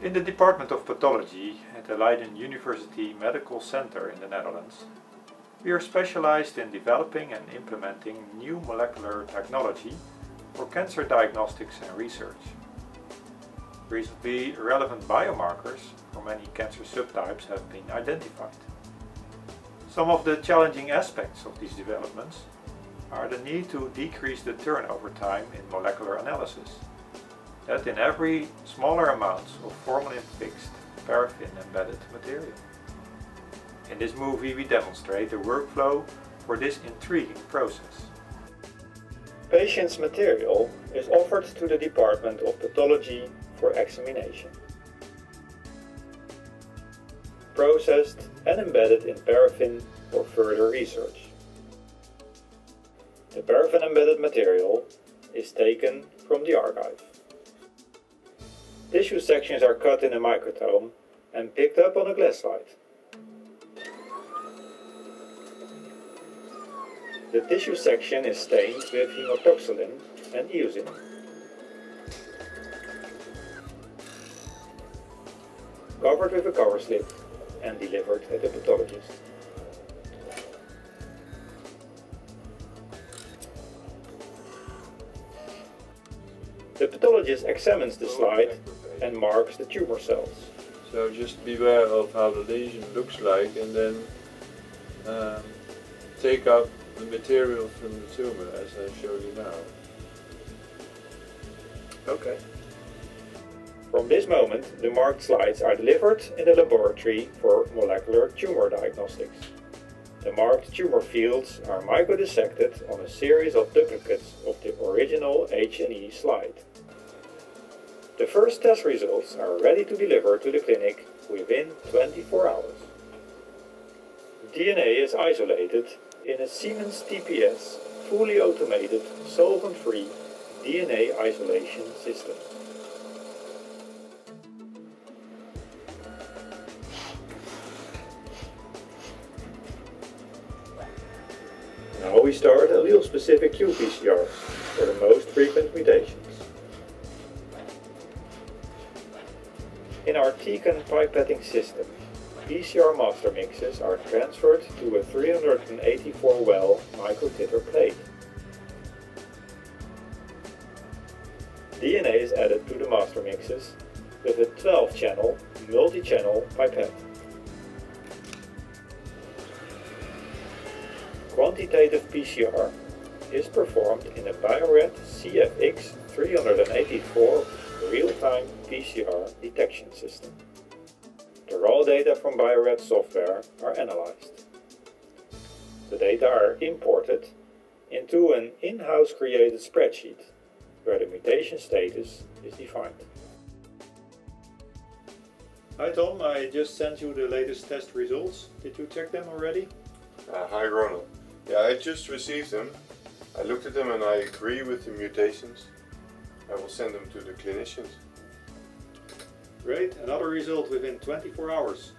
In the Department of Pathology at the Leiden University Medical Center in the Netherlands, we are specialized in developing and implementing new molecular technology for cancer diagnostics and research. Recently, relevant biomarkers for many cancer subtypes have been identified. Some of the challenging aspects of these developments are the need to decrease the turnover time in molecular analysis, that in every smaller amounts of formalin-fixed paraffin-embedded material. In this movie we demonstrate the workflow for this intriguing process. Patient's material is offered to the Department of Pathology for examination, processed and embedded in paraffin for further research. The paraffin-embedded material is taken from the archive. Tissue sections are cut in a microtome and picked up on a glass slide. The tissue section is stained with hematoxylin and eosin. Covered with a cover slip and delivered at the pathologist. The pathologist examines the slide and marks the tumor cells. So just beware of how the lesion looks like, and then take up the material from the tumor as I showed you now. Okay. From this moment, the marked slides are delivered in the laboratory for molecular tumor diagnostics. The marked tumor fields are microdissected on a series of duplicates of the original H&E slide. The first test results are ready to deliver to the clinic within 24 hours. DNA is isolated in a Siemens TPS fully automated solvent-free DNA isolation system. Now we start allele-specific qPCRs for the most frequent mutations. In our Tecan pipetting system, PCR master mixes are transferred to a 384-well microtiter plate. DNA is added to the master mixes with a 12-channel multi-channel pipette. Quantitative PCR is performed in a BioRad CFX 384 real-time PCR detection system. The raw data from BioRad software are analyzed. The data are imported into an in-house created spreadsheet where the mutation status is defined. Hi Tom, I just sent you the latest test results. Did you check them already? Hi Ronald. Yeah, I just received them. I looked at them and I agree with the mutations. I will send them to the clinicians. Great, another result within 24 hours.